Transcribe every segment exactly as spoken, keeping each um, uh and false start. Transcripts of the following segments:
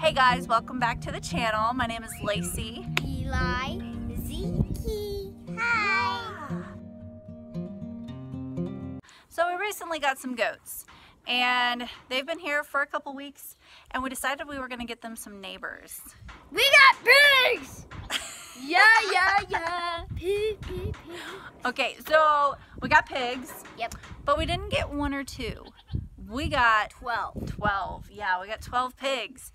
Hey guys, welcome back to the channel. My name is Lacey. Eli. Ziki. Hi. So we recently got some goats and they've been here for a couple weeks and we decided we were going to get them some neighbors. We got pigs! Yeah, yeah, yeah. Pig, pig, pig. Okay, so we got pigs. Yep. But we didn't get one or two. We got twelve. twelve. Yeah, we got twelve pigs.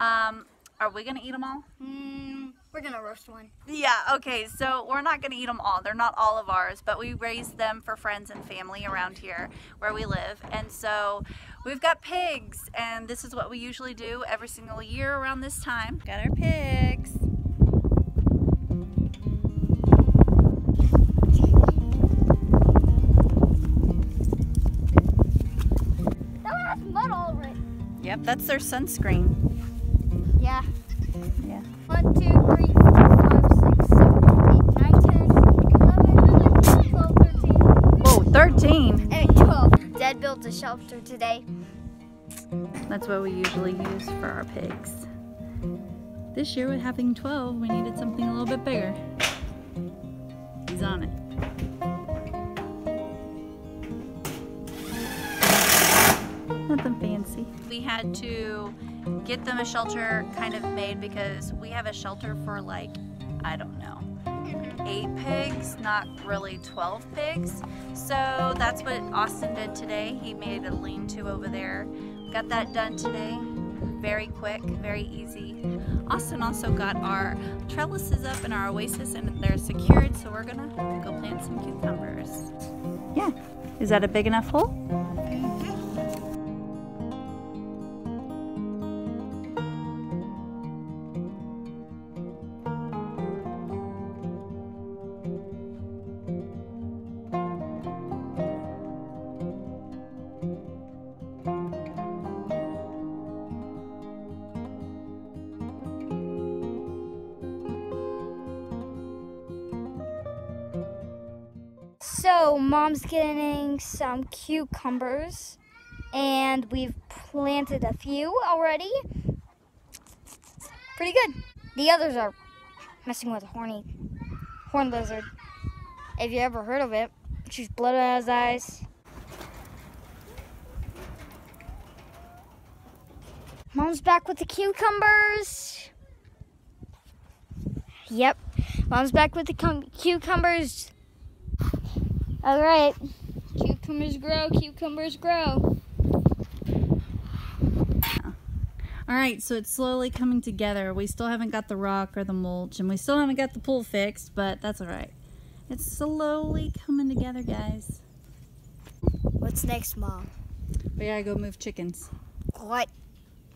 Um, are we going to eat them all? Mm, we're going to roast one. Yeah, okay. So we're not going to eat them all. They're not all of ours, but we raised them for friends and family around here where we live. And so we've got pigs, and this is what we usually do every single year around this time. Got our pigs. Yep, that's their sunscreen. Yeah. Yeah. One, two, three, four, five, six, seven, eight, nine, ten, eleven, twelve, thirteen. Whoa, thirteen. And twelve. Dad built a shelter today. That's what we usually use for our pigs. This year, with having twelve, we needed something a little bit bigger. He's on it. Nothing fancy. We had to get them a shelter kind of made because we have a shelter for like, I don't know, eight pigs, not really twelve pigs. So that's what Austin did today. He made a lean-to over there. Got that done today. Very quick, very easy. Austin also got our trellises up in our oasis and they're secured, so we're gonna go plant some cucumbers. Yeah, is that a big enough hole? So Mom's getting some cucumbers and we've planted a few already. Pretty good. The others are messing with a horny horn lizard. If you ever heard of it, she's blood out of his eyes. Mom's back with the cucumbers. Yep, Mom's back with the cucumbers. All right, cucumbers grow, cucumbers grow. All right, so it's slowly coming together. We still haven't got the rock or the mulch, and we still haven't got the pool fixed, but that's all right. It's slowly coming together, guys. What's next, Mom? We gotta go move chickens. What?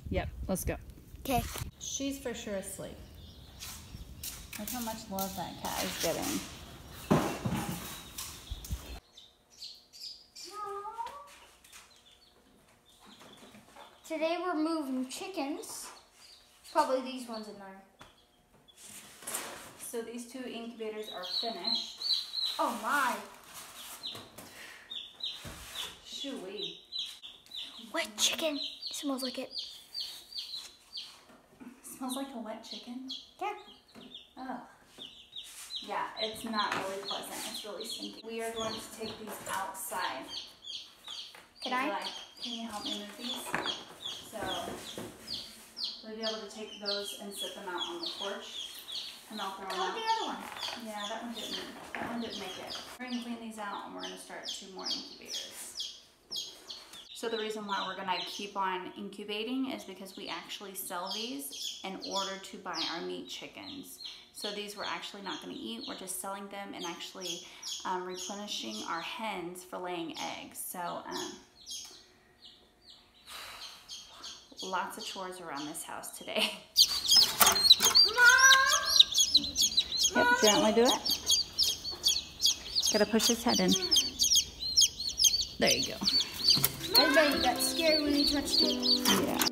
Yep, let's go. Okay. She's for sure asleep. Look how much love that cat is getting. Today we're moving chickens, probably these ones in there. So these two incubators are finished. Oh my. Shoo-wee. Wet chicken. It smells like it. It smells like a wet chicken? Yeah. Oh. Yeah, it's not really pleasant. It's really stinky. We are going to take these outside. Can I? Like, can you help me move these? So we'll be able to take those and set them out on the porch. And I'll throw them out. Oh, the other one. Yeah, that one didn't that one didn't make it. We're gonna clean these out and we're gonna start two more incubators. So the reason why we're gonna keep on incubating is because we actually sell these in order to buy our meat chickens. So these we're actually not gonna eat, we're just selling them and actually um, replenishing our hens for laying eggs. So um, lots of chores around this house today. Mom! Yep, gently do it. Gotta push his head in. There you go. Everybody got scared when he touched it. Yeah.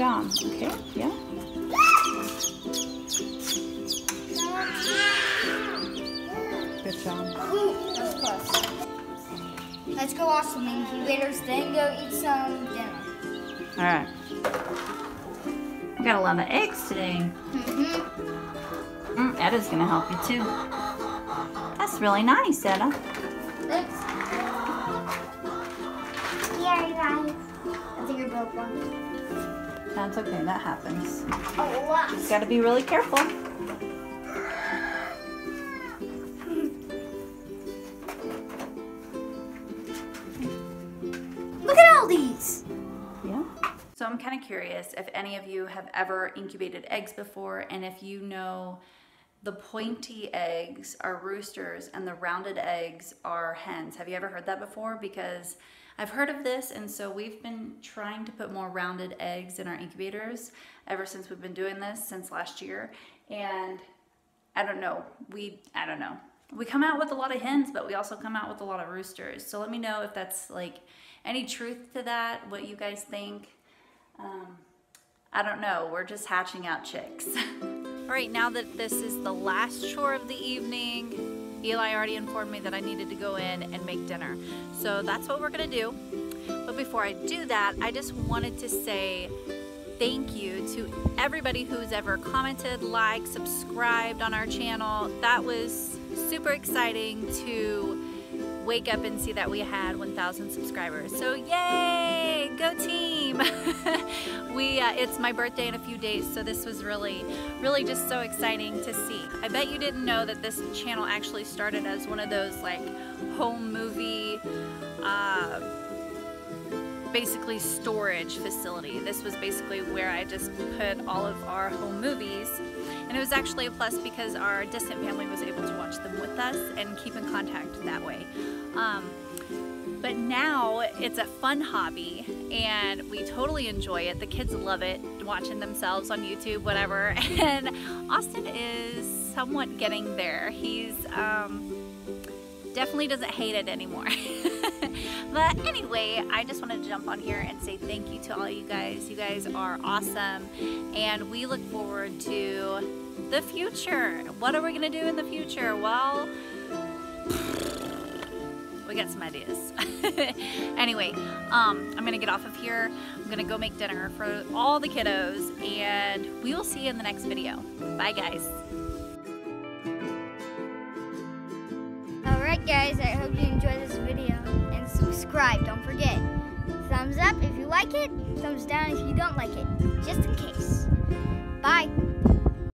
down, okay? Yeah? Good job. That's close. Let's go watch some incubators, then go eat some dinner. Alright. We got a lot of eggs today. Mm-hmm. Mm, Etta's gonna help you too. That's really nice, Etta. Thanks. Yeah, you guys. I think I broke one. That's okay, that happens. Oh, wow. Just gotta be really careful. Look at all these. Yeah. So I'm kind of curious if any of you have ever incubated eggs before, and if you know the pointy eggs are roosters and the rounded eggs are hens. Have you ever heard that before? Because I've heard of this, and so we've been trying to put more rounded eggs in our incubators ever since we've been doing this, since last year. And I don't know, we, I don't know. We come out with a lot of hens, but we also come out with a lot of roosters. So let me know if that's like any truth to that, what you guys think. Um, I don't know, we're just hatching out chicks. All right, now that this is the last chore of the evening, Eli already informed me that I needed to go in and make dinner. So that's what we're gonna do. But before I do that, I just wanted to say thank you to everybody who's ever commented, liked, subscribed on our channel. That was super exciting to wake up and see that we had one thousand subscribers. So yay, go team! we, uh, it's my birthday in a few days, so this was really, really just so exciting to see. I bet you didn't know that this channel actually started as one of those like home movie, uh, basically storage facility. This was basically where I just put all of our home movies. And it was actually a plus because our distant family was able to watch them with us and keep in contact that way. Um, but now it's a fun hobby and we totally enjoy it. The kids love it, watching themselves on YouTube, whatever. And Austin is somewhat getting there. He's um, definitely doesn't hate it anymore. But anyway, I just wanted to jump on here and say thank you to all you guys. You guys are awesome, and we look forward to the future. What are we gonna do in the future? Well, we got some ideas. Anyway, um, I'm gonna get off of here. I'm gonna go make dinner for all the kiddos, and we will see you in the next video. Bye, guys. All right, guys, I hope you enjoyed this video. Subscribe, don't forget. Thumbs up if you like it, thumbs down if you don't like it, just in case.